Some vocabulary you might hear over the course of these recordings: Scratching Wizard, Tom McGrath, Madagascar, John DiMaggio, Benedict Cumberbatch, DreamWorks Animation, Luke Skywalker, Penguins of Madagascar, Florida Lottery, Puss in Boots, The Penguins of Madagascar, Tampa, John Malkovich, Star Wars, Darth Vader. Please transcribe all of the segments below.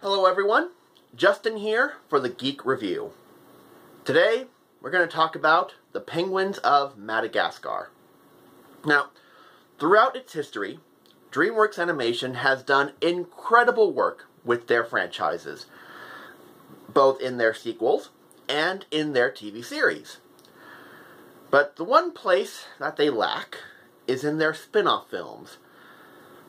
Hello everyone, Justin here for the Geek Review. Today we're going to talk about The Penguins of Madagascar. Now, throughout its history, DreamWorks Animation has done incredible work with their franchises, both in their sequels and in their TV series. But the one place that they lack is in their spin-off films,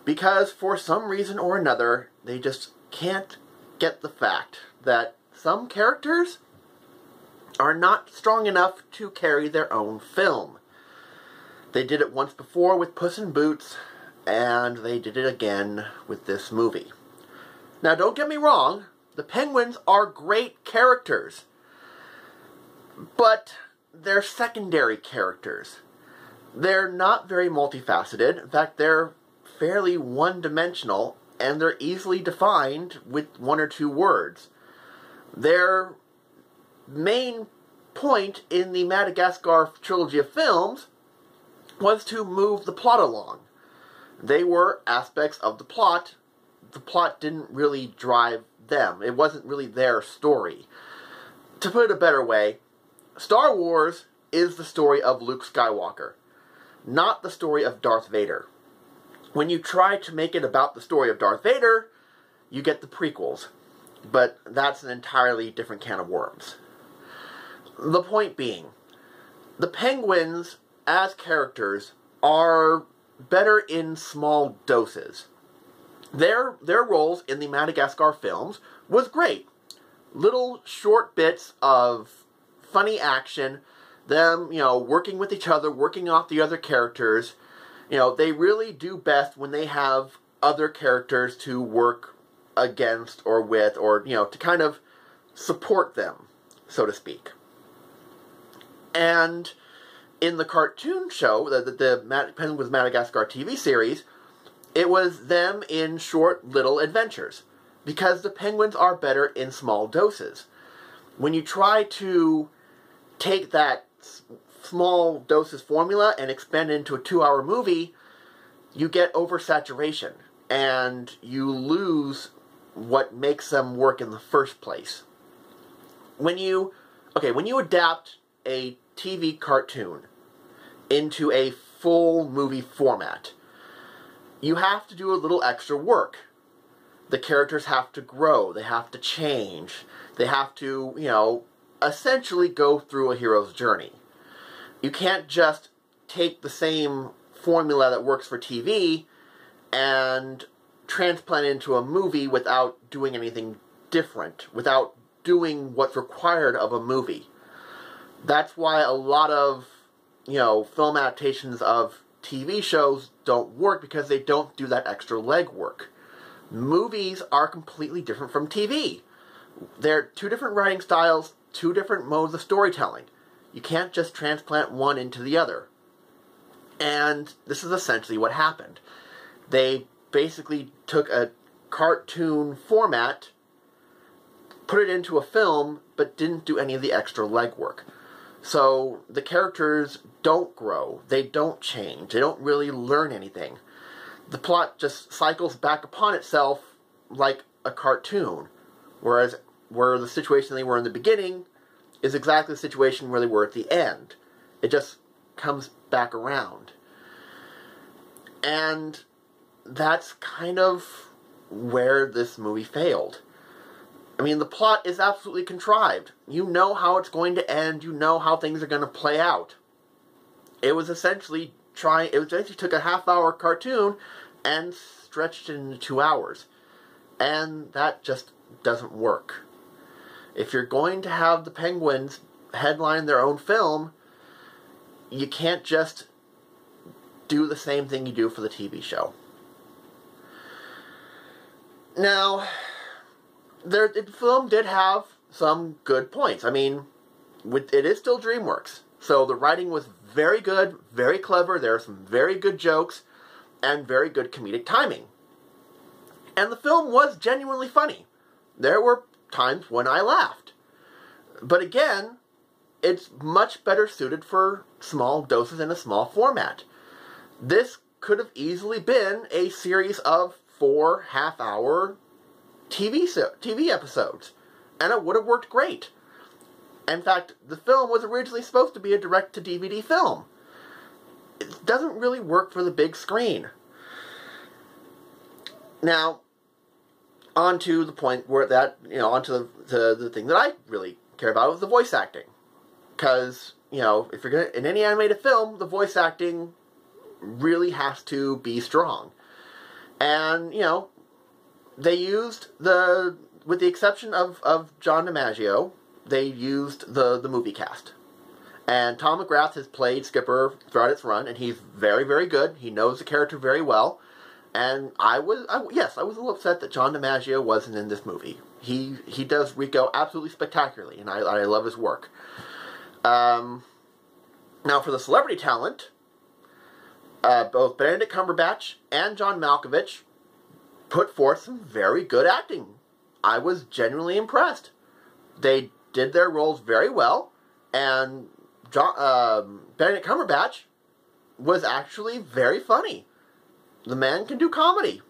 because for some reason or another, they just can't get the fact that some characters are not strong enough to carry their own film. They did it once before with Puss in Boots, and they did it again with this movie. Now, don't get me wrong, the Penguins are great characters, but they're secondary characters. They're not very multifaceted. In fact, they're fairly one-dimensional, and they're easily defined with one or two words. Their main point in the Madagascar trilogy of films was to move the plot along. They were aspects of the plot. The plot didn't really drive them. It wasn't really their story. To put it a better way, Star Wars is the story of Luke Skywalker, not the story of Darth Vader. When you try to make it about the story of Darth Vader, you get the prequels, but that's an entirely different can of worms. The point being, the Penguins, as characters, are better in small doses. Their roles in the Madagascar films was great. Little short bits of funny action, them, working with each other, working off the other characters. They really do best when they have other characters to work against or with, or, to kind of support them, so to speak. And in the cartoon show, the Penguins of Madagascar TV series, it was them in short little adventures, because the penguins are better in small doses. When you try to take that small doses formula and expand it into a 2-hour movie, you get oversaturation, and you lose what makes them work in the first place. When you adapt a TV cartoon into a full movie format, you have to do a little extra work. The characters have to grow, they have to change, they have to, essentially go through a hero's journey. You can't just take the same formula that works for TV and transplant it into a movie without doing anything different, without doing what's required of a movie. That's why a lot of, film adaptations of TV shows don't work, because they don't do that extra legwork. Movies are completely different from TV. They're two different writing styles, two different modes of storytelling. You can't just transplant one into the other. And this is essentially what happened. They basically took a cartoon format, put it into a film, but didn't do any of the extra legwork. So the characters don't grow, they don't change, they don't really learn anything. The plot just cycles back upon itself like a cartoon, whereas where the situation they were in the beginning is exactly the situation where they were at the end. It just comes back around. And that's kind of where this movie failed. I mean, the plot is absolutely contrived. You know how it's going to end, you know how things are going to play out. It basically took a half-hour cartoon and stretched it into 2 hours. And that just doesn't work. If you're going to have the Penguins headline their own film, you can't just do the same thing you do for the TV show. Now, the film did have some good points. I mean, it is still DreamWorks, so the writing was very good, very clever. There are some very good jokes and very good comedic timing. And the film was genuinely funny. There were times when I laughed. But again, it's much better suited for small doses in a small format. This could have easily been a series of 4 half-hour TV episodes, and it would have worked great. In fact, the film was originally supposed to be a direct-to-DVD film. It doesn't really work for the big screen. Now, on to the point where that, you know, onto the thing that I really care about is the voice acting. Because, you know, if you're gonna, in any animated film, the voice acting really has to be strong. And, you know, they used the, with the exception of John DiMaggio, they used the movie cast. And Tom McGrath has played Skipper throughout its run, and he's very, very good. He knows the character very well. And I was a little upset that John DiMaggio wasn't in this movie. He does Rico absolutely spectacularly, and I love his work. Now for the celebrity talent, both Benedict Cumberbatch and John Malkovich put forth some very good acting. I was genuinely impressed. They did their roles very well, and Benedict Cumberbatch was actually very funny. The man can do comedy.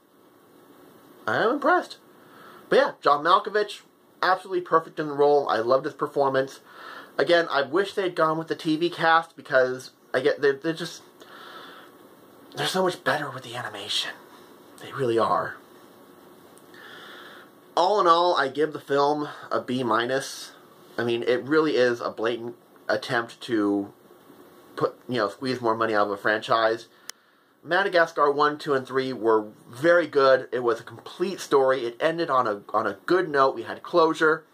I am impressed. But yeah, John Malkovich, absolutely perfect in the role. I loved his performance. Again, I wish they'd gone with the TV cast because I get they're so much better with the animation. They really are. All in all, I give the film a B-. I mean, it really is a blatant attempt to put, you know, squeeze more money out of a franchise. Madagascar 1, 2, and 3 were very good. It was a complete story. It ended on a good note. We had closure.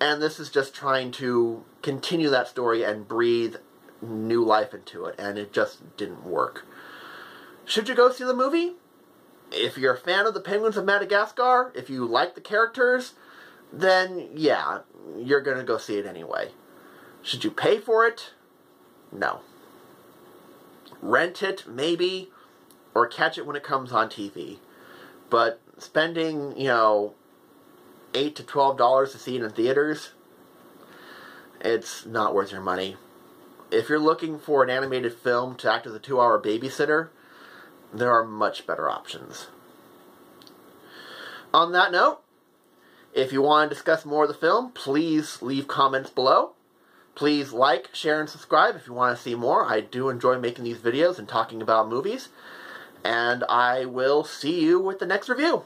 And this is just trying to continue that story and breathe new life into it. And it just didn't work. Should you go see the movie? If you're a fan of the Penguins of Madagascar, if you like the characters, then yeah, you're going to go see it anyway. Should you pay for it? No. Rent it, maybe, or catch it when it comes on TV. But spending, you know, $8 to $12 to see it in theaters, it's not worth your money. If you're looking for an animated film to act as a 2-hour babysitter, there are much better options. On that note, if you want to discuss more of the film, please leave comments below. Please like, share, and subscribe if you want to see more. I do enjoy making these videos and talking about movies. And I will see you with the next review.